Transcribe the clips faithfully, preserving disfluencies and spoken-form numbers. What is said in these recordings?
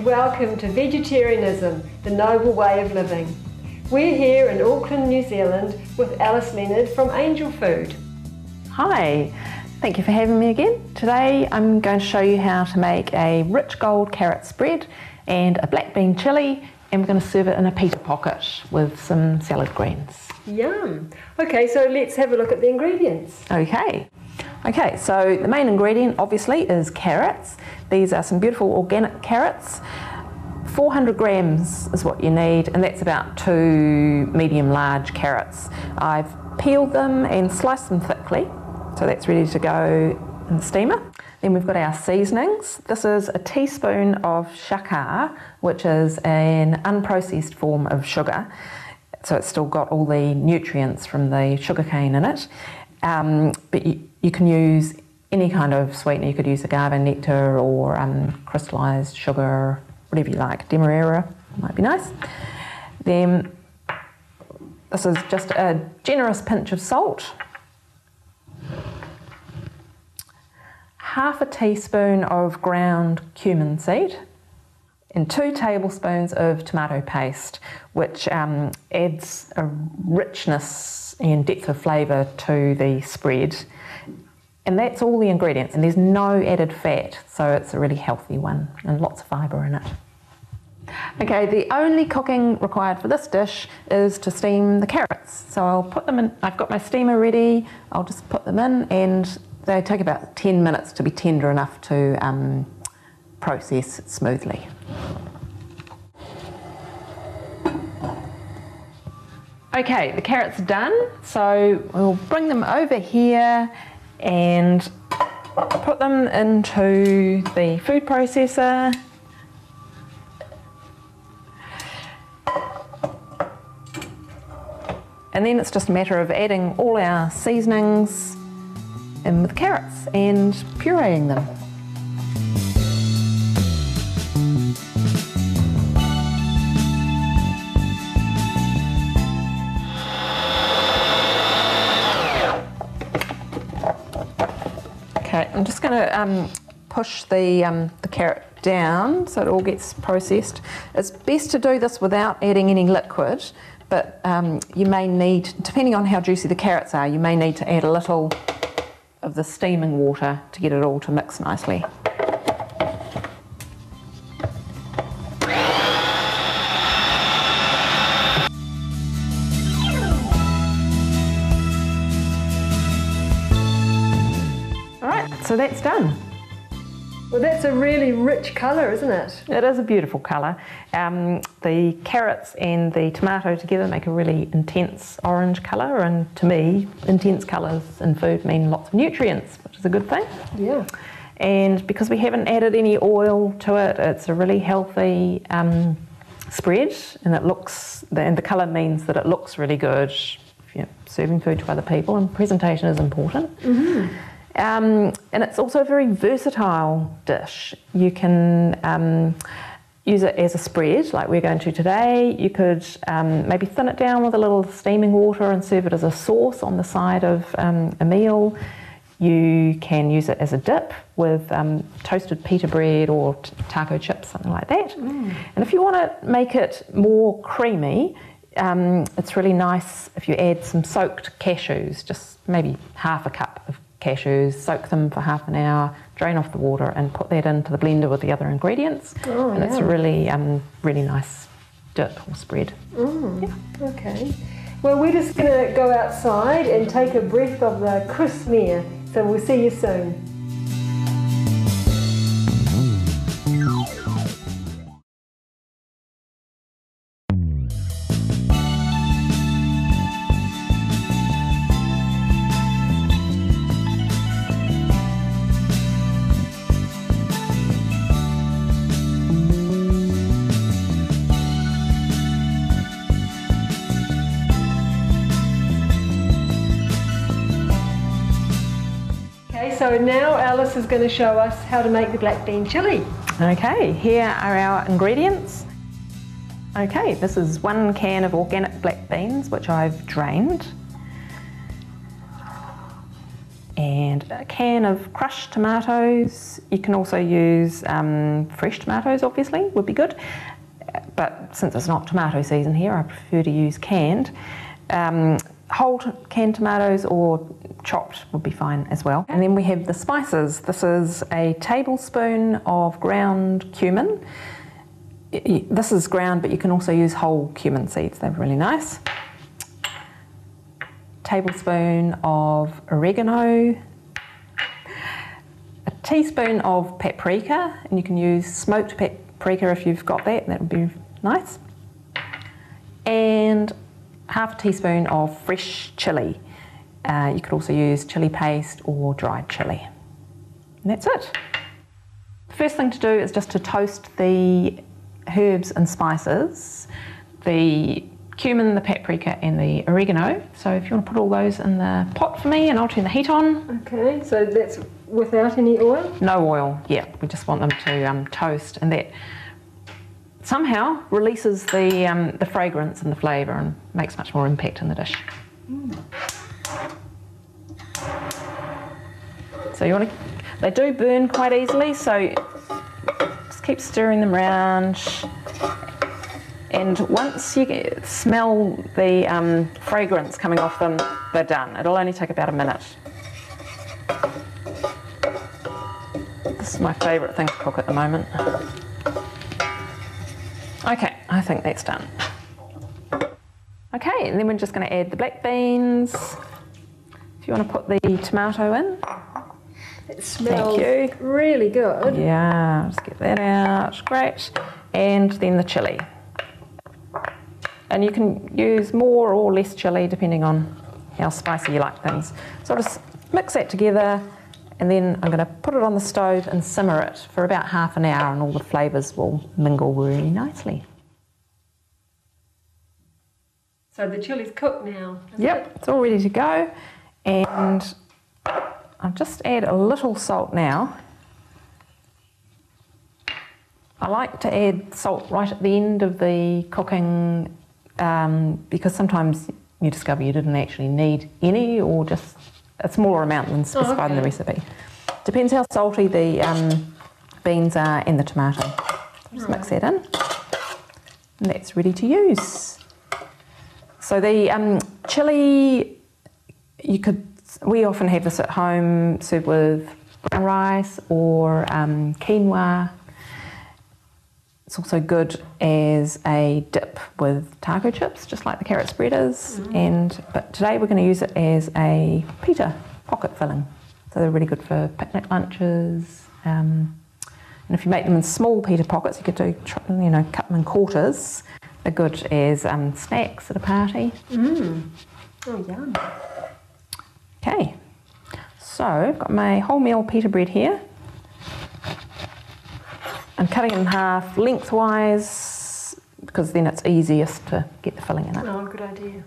and welcome to Vegetarianism, the Noble Way of Living. We're here in Auckland, New Zealand with Alice Leonard from Angel Food. Hi, thank you for having me again. Today I'm going to show you how to make a rich gold carrot spread and a black bean chilli, and we're going to serve it in a pita pocket with some salad greens. Yum! Okay, so let's have a look at the ingredients. Okay. Okay, so the main ingredient obviously is carrots. These are some beautiful organic carrots. four hundred grams is what you need, and that's about two medium-large carrots. I've peeled them and sliced them thickly, so that's ready to go in the steamer. Then we've got our seasonings. This is a teaspoon of shakar, which is an unprocessed form of sugar, so it's still got all the nutrients from the sugarcane in it. Um, but you, you can use any kind of sweetener. You could use agave nectar or um, crystallized sugar, whatever you like. Demerara might be nice. Then this is just a generous pinch of salt, half a teaspoon of ground cumin seed, and two tablespoons of tomato paste, which um, adds a richness and depth of flavour to the spread. And that's all the ingredients, and there's no added fat, so it's a really healthy one and lots of fibre in it. Okay, the only cooking required for this dish is to steam the carrots. So I'll put them in, I've got my steamer ready, I'll just put them in, and they take about ten minutes to be tender enough to um, process smoothly. Okay, the carrots are done, so we'll bring them over here and put them into the food processor. And then it's just a matter of adding all our seasonings in with carrots and pureeing them. Okay, I'm just going to um, push the, um, the carrot down so it all gets processed. It's best to do this without adding any liquid, but um, you may need, depending on how juicy the carrots are, you may need to add a little of the steaming water to get it all to mix nicely. So that's done. Well, that's a really rich colour, isn't it? It is a beautiful colour. Um, the carrots and the tomato together make a really intense orange colour, and to me, intense colours in food mean lots of nutrients, which is a good thing. Yeah. And because we haven't added any oil to it, it's a really healthy um, spread, and it looks, and the colour means that it looks really good. You know, serving food to other people, and presentation is important. Mm-hmm. Um, and it's also a very versatile dish. You can um, use it as a spread, like we're going to today. You could um, maybe thin it down with a little steaming water and serve it as a sauce on the side of um, a meal. You can use it as a dip with um, toasted pita bread or taco chips, something like that. Mm. And if you want to make it more creamy, um, it's really nice if you add some soaked cashews, just maybe half a cup of cashews, soak them for half an hour, drain off the water and put that into the blender with the other ingredients. Oh, and yeah. It's a really, um, really nice dip or spread. Mm, yeah. Okay. Well, we're just going to go outside and take a breath of the crisp air. So we'll see you soon. So now Alice is going to show us how to make the black bean chilli. Okay, here are our ingredients. Okay, this is one can of organic black beans, which I've drained. and a can of crushed tomatoes. You can also use um, fresh tomatoes, obviously, would be good. But since it's not tomato season here, I prefer to use canned. Um, whole canned tomatoes or chopped would be fine as well. And then we have the spices. This is a tablespoon of ground cumin. This is ground, but you can also use whole cumin seeds. They're really nice. Tablespoon of oregano, a teaspoon of paprika, and you can use smoked paprika if you've got that, that would be nice. And half a teaspoon of fresh chilli. Uh, you could also use chilli paste or dried chilli. And that's it. The first thing to do is just to toast the herbs and spices, the cumin, the paprika and the oregano. So if you want to put all those in the pot for me and I'll turn the heat on. Okay, so that's without any oil? No oil, yeah. We just want them to um, toast, and that somehow releases the, um, the fragrance and the flavour and makes much more impact in the dish. Mm. So you want to, they do burn quite easily, so just keep stirring them around. And once you get, smell the um, fragrance coming off them, they're done. It'll only take about a minute. This is my favourite thing to cook at the moment. Okay, I think that's done. Okay, and then we're just going to add the black beans. If you want to put the tomato in. It smells Thank you. really good. Yeah, just get that out. Great. And then the chilli. And you can use more or less chilli depending on how spicy you like things. So I'll just mix that together and then I'm going to put it on the stove and simmer it for about half an hour and all the flavours will mingle really nicely. So the chilli's cooked now, isn't Yep, it? It's all ready to go. And I'll just add a little salt now. I like to add salt right at the end of the cooking Um, because sometimes you discover you didn't actually need any, or just a smaller amount than specified oh, okay. in the recipe. Depends how salty the um, beans are and the tomato. Just right. mix that in, and that's ready to use. So the um, chilli, you could. We often have this at home, served with brown rice or um, quinoa. It's also good as a dip with taco chips, just like the carrot spread is. Mm. And, but today we're going to use it as a pita pocket filling. So they're really good for picnic lunches. Um, and if you make them in small pita pockets, you could do, you know, cut them in quarters. They're good as um, snacks at a party. Mm. Oh, yum. Okay. So I've got my wholemeal pita bread here. I'm cutting it in half lengthwise because then it's easiest to get the filling in it. Oh, good idea.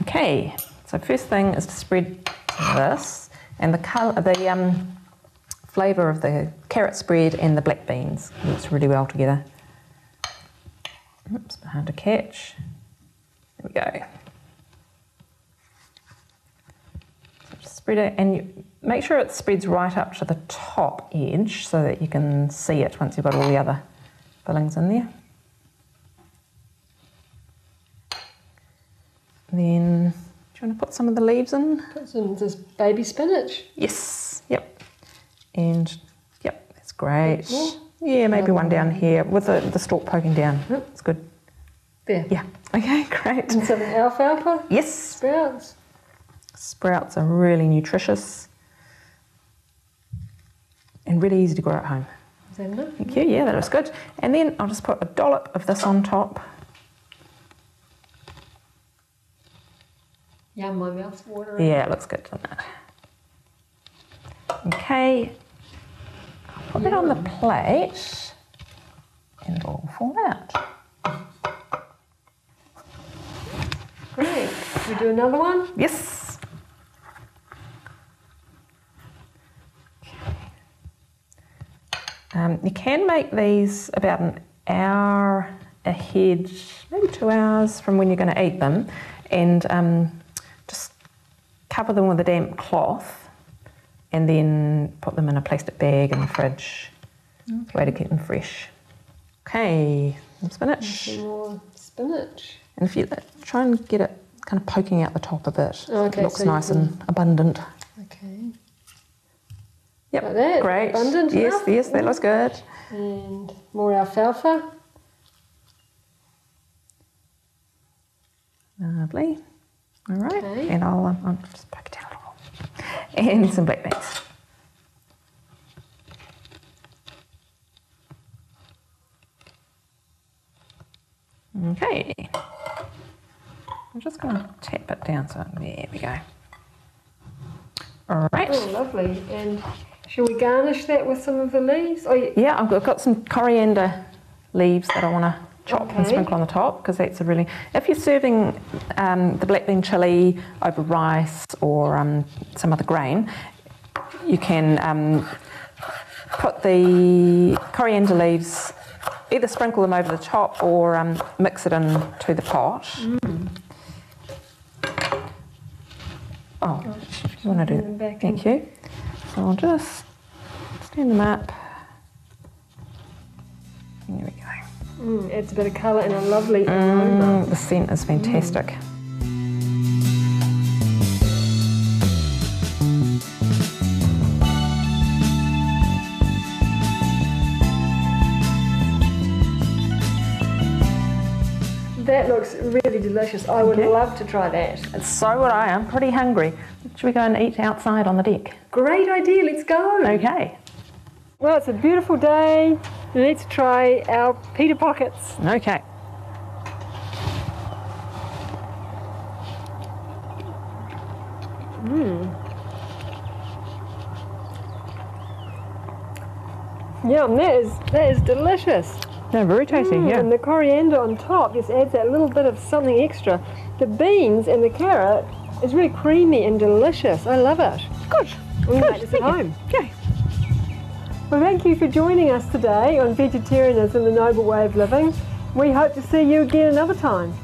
Okay, so first thing is to spread this, and the colour, the um, flavour of the carrot spread and the black beans works really well together. Oops, hard to catch. There we go. So just spread it, and you make sure it spreads right up to the top edge so that you can see it once you've got all the other fillings in there. And then, do you want to put some of the leaves in? Put some this baby spinach. Yes, yep. And, yep, that's great. Yeah, maybe one down here with the, the stalk poking down. Yep. It's good. There. Yeah, okay, great. And some alfalfa? Yes. Sprouts. Sprouts are really nutritious. And really easy to grow at home. Is that enough? Thank you, yeah, that looks good. And then I'll just put a dollop of this on top. Yeah, my mouth's watering. Yeah, it looks good, doesn't it? Okay, I'll put yeah. it on the plate and it will fall out. Great, should we do another one? Yes. Um, you can make these about an hour ahead, maybe two hours from when you're going to eat them, and um, just cover them with a damp cloth and then put them in a plastic bag in the fridge. Okay. Way to keep them fresh. Okay, some spinach. Some more spinach. And if you try and get it kind of poking out the top a bit, okay, it looks so nice and abundant. Okay. Yep, like that. Great. Abundant yes, enough. yes, that looks good. And more alfalfa. Lovely. All right, okay. and I'll, um, I'll just poke it down a little. And some black beans. Okay, I'm just going to tap it down, so there we go. All right. Oh, lovely. And shall we garnish that with some of the leaves? Oh, yeah. yeah, I've got some coriander leaves that I want to chop okay. and sprinkle on the top, because that's a really... If you're serving um, the black bean chilli over rice or um, some other grain, you can um, put the coriander leaves... Either sprinkle them over the top or um, mix it into the pot. Mm. Oh, you want to do that? Back Thank in. you. So I'll just stand them up. And there we go. Mm, adds a bit of colour and a lovely aroma. Mm, the scent is fantastic. Mm. That looks really delicious. I would okay. love to try that. And so would I. I'm pretty hungry. Should we go and eat outside on the deck? Great idea. Let's go. Okay. Well, it's a beautiful day. Let's try our pita pockets. Okay. Mmm. Yum. That is, that is delicious. No, very tasty, mm, yeah. And the coriander on top just adds that little bit of something extra. The beans and the carrot is really creamy and delicious. I love it. Good. We Good. Make this at home. Okay. Well, thank you for joining us today on Vegetarianism, the Noble Way of Living. We hope to see you again another time.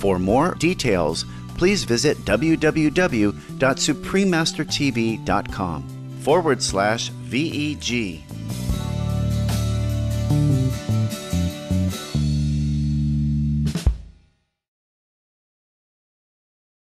For more details, please visit w w w dot supreme master t v dot com forward slash V E G.